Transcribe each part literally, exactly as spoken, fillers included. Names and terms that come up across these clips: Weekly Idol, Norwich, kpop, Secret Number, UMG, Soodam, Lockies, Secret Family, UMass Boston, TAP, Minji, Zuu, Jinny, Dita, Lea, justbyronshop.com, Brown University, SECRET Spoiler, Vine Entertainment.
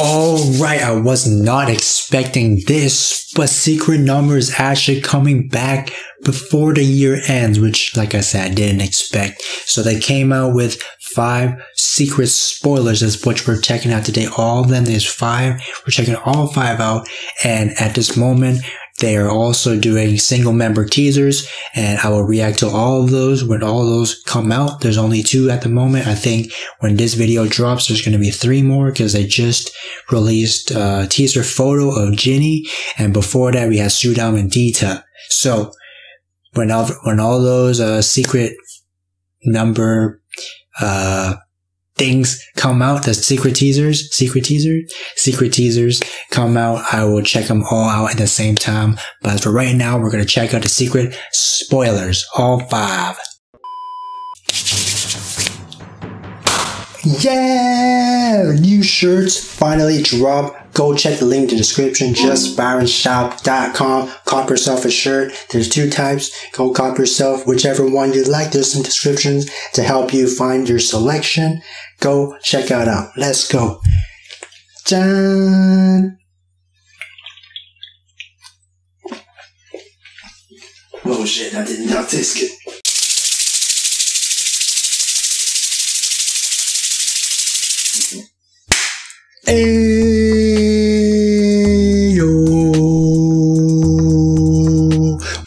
Alright, I was not expecting this, but Secret Number is actually coming back before the year ends, which, like I said, I didn't expect. So they came out with five secret spoilers, that's what we're checking out today. All of them, there's five. We're checking all five out, and at this moment, they are also doing single member teasers, and I will react to all of those when all of those come out. There's only two at the moment. I think when this video drops, there's going to be three more because they just released a teaser photo of Jinny, and before that we had Soodam and Dita. So when all, when all those uh, secret number uh things come out, the secret teasers, secret teaser, secret teasers come out, I will check them all out at the same time. But for right now, we're going to check out the secret spoilers, all five. Yeah! New shirts finally drop. Go check the link in the description, just byron shop dot com. Cop yourself a shirt. There's two types. Go cop yourself whichever one you like. There's some descriptions to help you find your selection. Go check it out. Let's go. Dun. Oh shit, I did not taste it. Ayo.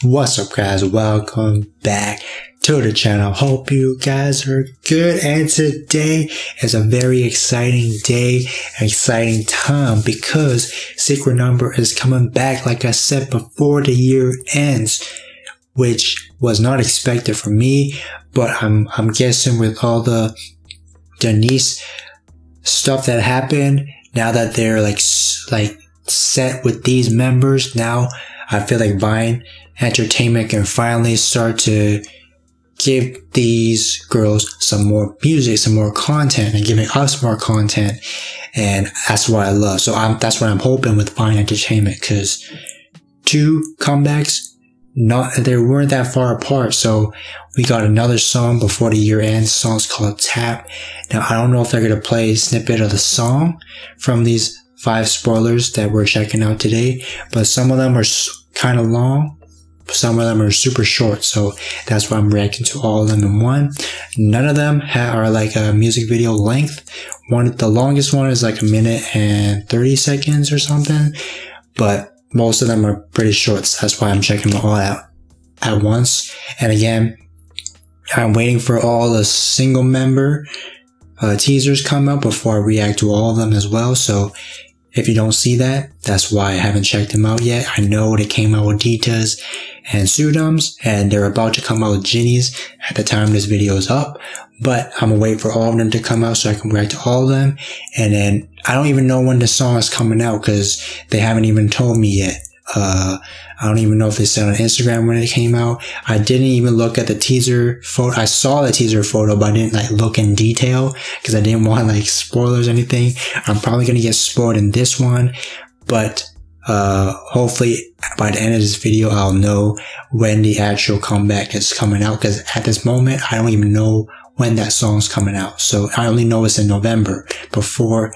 What's up guys, welcome back to the channel. Hope you guys are good, and today is a very exciting day, exciting time, because Secret Number is coming back, like I said, before the year ends, which was not expected for me, but I'm, I'm guessing with all the Denise stuff that happened, now that they're like like set with these members, now I feel like Vine Entertainment can finally start to give these girls some more music, some more content, and giving us more content, and that's what I love. So I'm that's what I'm hoping with Vine Entertainment, because two comebacks, not they weren't that far apart. So we got another song before the year ends. The song's called T A P. Now I don't know if they're gonna play a snippet of the song from these five spoilers that we're checking out today, but some of them are kind of long, some of them are super short, so that's why I'm reacting to all of them in one. None of them are like a music video length. One, the longest one is like a minute and thirty seconds or something, but most of them are pretty short, so that's why I'm checking them all out at once. And again, I'm waiting for all the single member uh, teasers come out before I react to all of them as well. So if you don't see that, that's why I haven't checked them out yet. I know they came out with Dita's and Soodam's, and they're about to come out with Jinny's at the time this video is up. But I'm gonna wait for all of them to come out so I can react to all of them. And then I don't even know when the song is coming out because they haven't even told me yet. Uh, I don't even know if they said on Instagram when it came out. I didn't even look at the teaser photo. I saw the teaser photo, but I didn't like look in detail because I didn't want like spoilers or anything. I'm probably gonna get spoiled in this one, but uh, hopefully by the end of this video, I'll know when the actual comeback is coming out, because at this moment, I don't even know when that song's coming out. So I only know it's in November before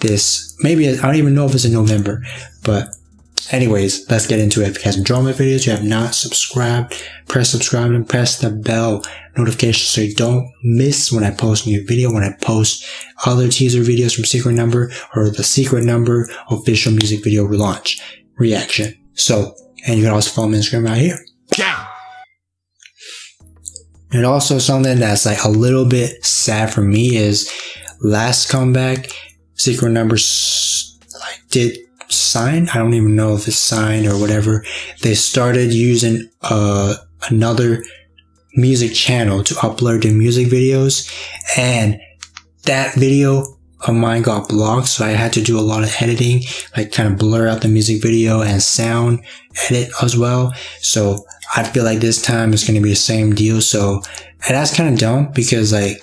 this. Maybe I don't even know if it's in November, but anyways, let's get into it. If you guys enjoy my videos, you have not subscribed, press subscribe and press the bell notification so you don't miss when I post a new video, when I post other teaser videos from Secret Number or the Secret Number official music video relaunch reaction. So, and you can also follow me on Instagram right here. Yeah. And also something that's like a little bit sad for me is last comeback, Secret Number like did sign, I don't even know if it's signed or whatever, they started using uh, another music channel to upload their music videos, and that video of mine got blocked, so I had to do a lot of editing, like kind of blur out the music video and sound edit as well. So I feel like this time it's going to be the same deal. So, and that's kind of dumb because like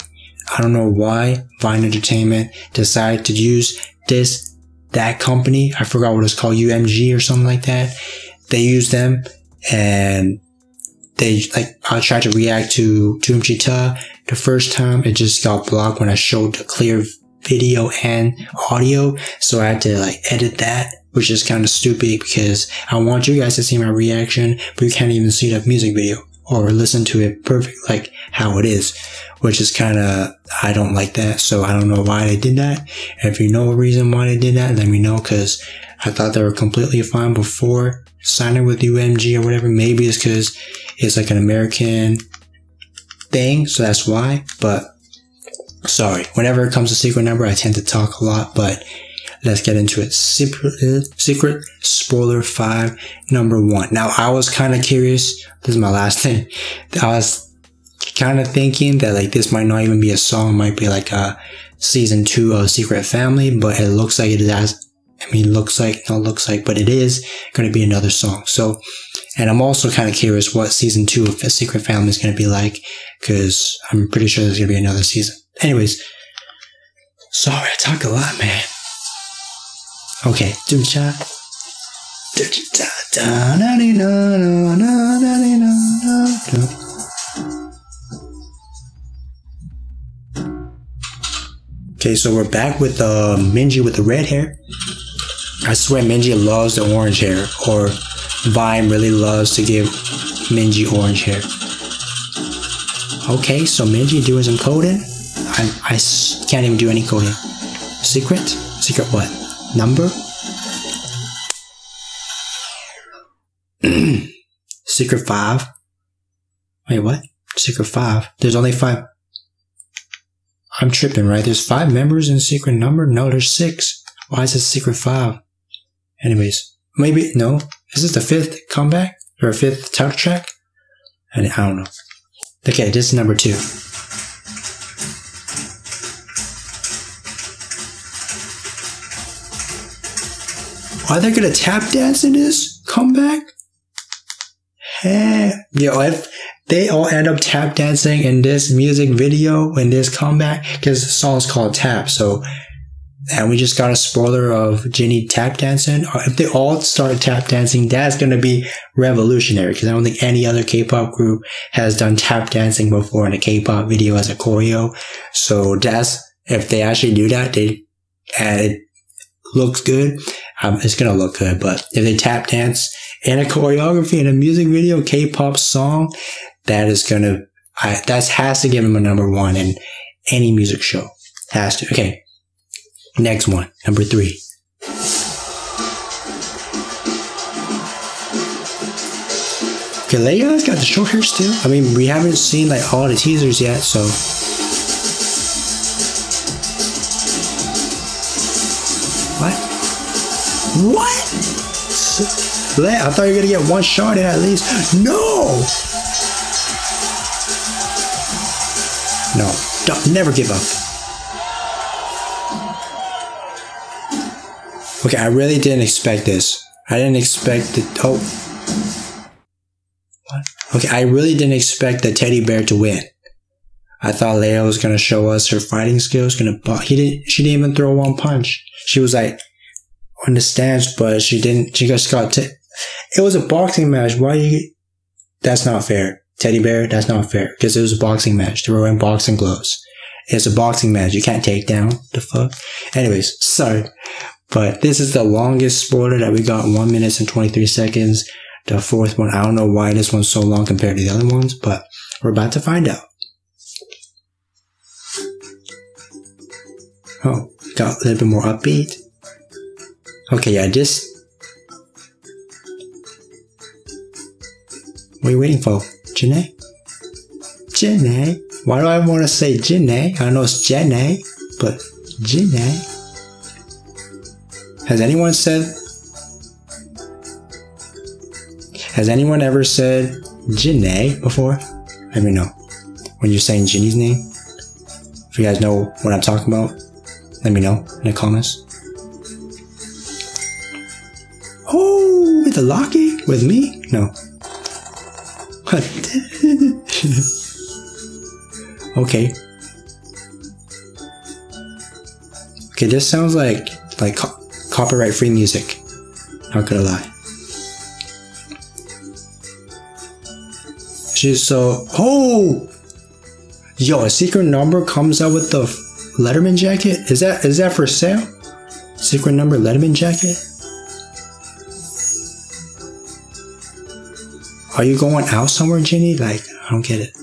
I don't know why Vine Entertainment decided to use this that company, I forgot what it's called, U M G or something like that. They use them, and they like I tried to react to to U M G Ta the first time. It just got blocked when I showed the clear video and audio, so I had to like edit that, which is kind of stupid because I want you guys to see my reaction, but you can't even see the music video or listen to it perfect like how it is, which is kind of, I don't like that. So I don't know why they did that. If you know a reason why they did that, let me know, because I thought they were completely fine before signing with U M G or whatever. Maybe it's because it's like an American thing, so that's why. But sorry, whenever it comes to Secret Number, I tend to talk a lot, but let's get into it. Secret, secret spoiler five, number one. Now, I was kind of curious. This is my last thing. I was kind of thinking that like this might not even be a song. It might be like a season two of Secret Family, but it looks like it is. I mean, looks like, not looks like, but it is going to be another song. So, and I'm also kind of curious what season two of Secret Family is going to be like, because I'm pretty sure there's going to be another season. Anyways, sorry, I talk a lot, man. Okay. Okay, so we're back with uh, Minji with the red hair. I swear Minji loves the orange hair, or Vine really loves to give Minji orange hair. Okay, so Minji doing some coding. I, I can't even do any coding. Secret? Secret what? Number? Secret five? Wait, what? Secret five? There's only five. I'm tripping, right? There's five members in Secret Number? No, there's six. Why is it Secret five? Anyways, maybe, no. Is this the fifth comeback? Or fifth title track? I don't know. Okay, this is number two. Are they gonna tap dance in this comeback? Hey, yo, if they all end up tap dancing in this music video, in this comeback, because the song's called Tap, so, and we just got a spoiler of Jinny tap dancing. If they all start tap dancing, that's gonna be revolutionary, because I don't think any other K-pop group has done tap dancing before in a K-pop video as a choreo. So that's, if they actually do that, they added. Looks good. Um, it's gonna look good, but if they tap dance in a choreography in a music video, K-pop song, that is gonna, I, that has to give them a number one in any music show. Has to. Okay, next one, number three. Okay, Lea's got the short hair still. I mean, we haven't seen like all the teasers yet, so. What? What? Lea, I thought you were gonna get one shot in at least. No! No. Don't, never give up. Okay, I really didn't expect this. I didn't expect the... Oh. What? Okay, I really didn't expect the teddy bear to win. I thought Lea was gonna show us her fighting skills. Gonna, he didn't. She didn't even throw one punch. She was like on the stance, but she didn't. She just got. T it was a boxing match. Why you? That's not fair, teddy bear. That's not fair because it was a boxing match. They were wearing boxing gloves. It's a boxing match. You can't take down the fuck. Anyways, sorry, but this is the longest spoiler that we got. One minutes and twenty three seconds. The fourth one. I don't know why this one's so long compared to the other ones, but we're about to find out. Oh, got a little bit more upbeat. Okay, yeah, just... What are you waiting for? Jinny? Jinny? Why do I want to say Jinny? I know it's Jinny, but Jinny? Has anyone said... Has anyone ever said Jinny before? Let me know. When you're saying Jinny's name. If you guys know what I'm talking about. Let me know in the comments. Oh, with the Locky? With me? No. Okay. Okay, this sounds like like co copyright free music. Not gonna lie. She's so. Oh, yo! A Secret Number comes out with the. Letterman jacket? Is that is that for sale? Secret Number Letterman jacket? Are you going out somewhere, Jinny? Like, I don't get it.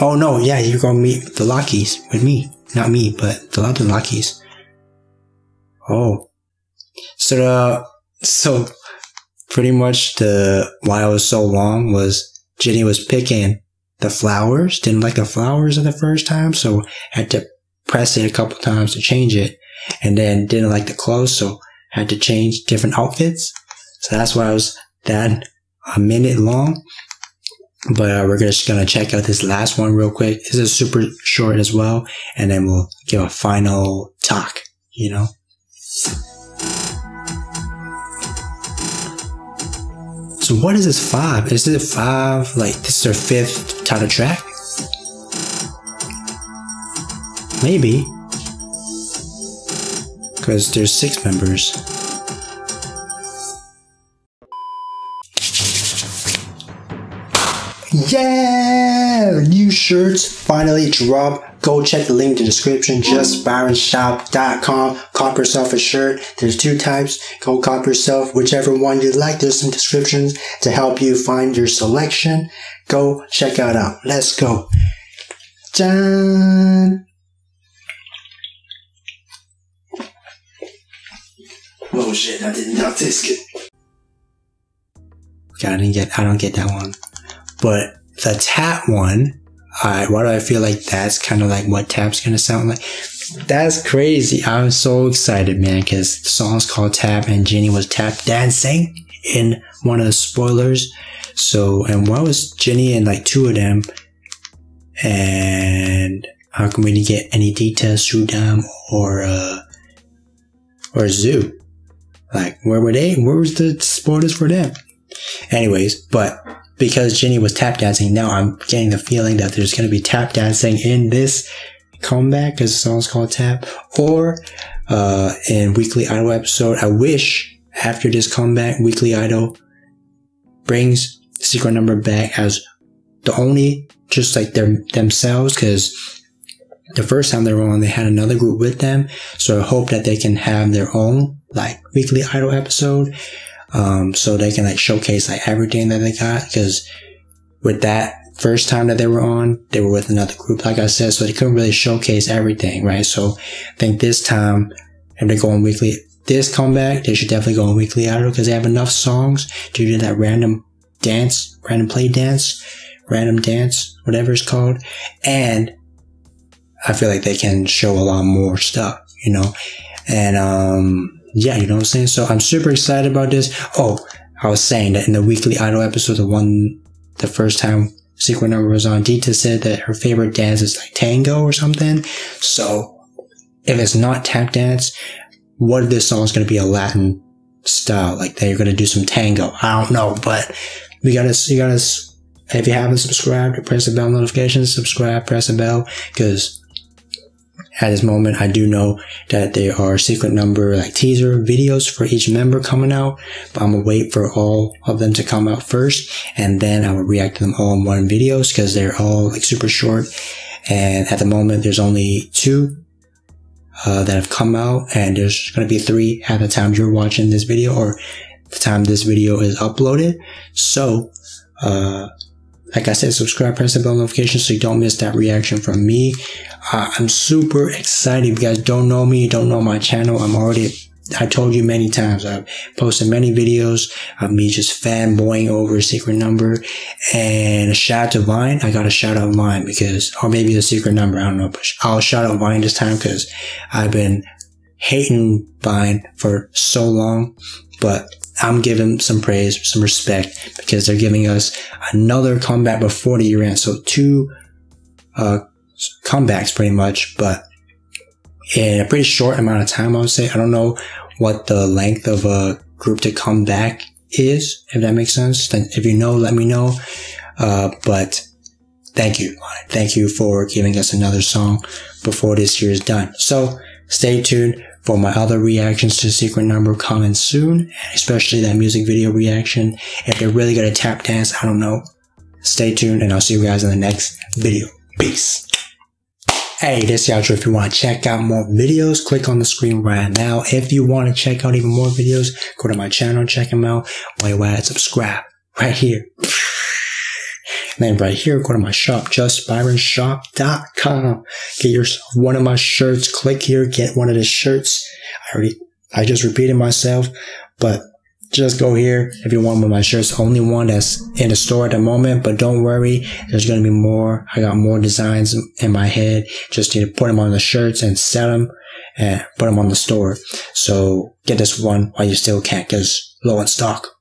Oh no, yeah, you're gonna meet the Lockies with me. Not me, but the London Lockies. Oh. So the, so pretty much the why it was so long was Jinny was picking the flowers, didn't like the flowers in the first time, so had to press it a couple times to change it, and then didn't like the clothes, so had to change different outfits. So that's why it was that a minute long. But uh, we're just going to check out this last one real quick. This is super short as well. And then we'll give a final talk, you know. So what is this five? Is it five? Like this is their fifth title track? Maybe. Because there's six members. Yeah! New shirts finally drop. Go check the link in the description, just byron shop dot com. Cop yourself a shirt. There's two types. Go cop yourself whichever one you like. There's some descriptions to help you find your selection. Go check it out. Let's go. Done. Oh shit, I didn't have this good. Okay, I didn't get I don't get that one. But the T A P one, I, why do I feel like that's kind of like what T A P's going to sound like? That's crazy. I'm so excited, man, because the song's called T A P and Jinny was tap dancing in one of the spoilers. So, and why was Jinny in like two of them? And how can we didn't get any Dita, Soodam, or, uh, or Zoo? Like, where were they? Where was the spoilers for them? Anyways, but... because Jinny was tap dancing, now I'm getting the feeling that there's going to be tap dancing in this comeback, because the song's called Tap, or uh, in Weekly Idol episode. I wish after this comeback, Weekly Idol brings Secret Number back as the only, just like their, themselves, because the first time they were on, they had another group with them, so I hope that they can have their own, like, Weekly Idol episode. Um, so they can like showcase like everything that they got, because with that first time that they were on, they were with another group, like I said, so they couldn't really showcase everything, right? So I think this time, if they go on Weekly, this comeback, they should definitely go on Weekly Idol, because they have enough songs to do that random dance, random play dance, random dance, whatever it's called. And I feel like they can show a lot more stuff, you know? And, um... yeah, you know what I'm saying? So I'm super excited about this. Oh, I was saying that in the Weekly Idol episode, the one, the first time Secret Number was on, Dita said that her favorite dance is like tango or something. So if it's not tap dance, what if this song is going to be a Latin style? Like they're going to do some tango. I don't know, but we gotta, you gotta, if you haven't subscribed, press the bell notifications, subscribe, press the bell, because at this moment, I do know that there are Secret Number like teaser videos for each member coming out, but I'm gonna wait for all of them to come out first, and then I will react to them all in one video, because they're all like super short. And at the moment, there's only two uh, that have come out, and there's gonna be three at the time you're watching this video, or the time this video is uploaded. So, uh, like I said, subscribe, press the bell notification so you don't miss that reaction from me. Uh, I'm super excited. If you guys don't know me, don't know my channel, I'm already, I told you many times, I've posted many videos of me just fanboying over Secret Number. And a shout out to Vine. I got a shout out Vine because, or maybe the Secret Number, I don't know, but I'll shout out Vine this time, because I've been hating Vine for so long, but I'm giving some praise, some respect, because they're giving us another comeback before the year end. So two uh, comebacks pretty much, but in a pretty short amount of time, I would say. I don't know what the length of a group to come back is, if that makes sense. Then if you know, let me know. Uh, but thank you. Thank you for giving us another song before this year is done. So stay tuned for my other reactions to Secret Number coming soon, especially that music video reaction. If they're really gonna tap dance, I don't know. Stay tuned, and I'll see you guys in the next video. Peace. Hey, this is Yadro. If you want to check out more videos, click on the screen right now. If you want to check out even more videos, go to my channel, check them out. While you're at it, subscribe right here. And then right here, go to my shop, just byron shop dot com. Get yourself one of my shirts. Click here, get one of the shirts. I already, I just repeated myself, but just go here if you want one of my shirts. Only one that's in the store at the moment, but don't worry, there's gonna be more. I got more designs in my head. Just need to put them on the shirts and sell them and put them on the store. So get this one while you still can, because low in stock.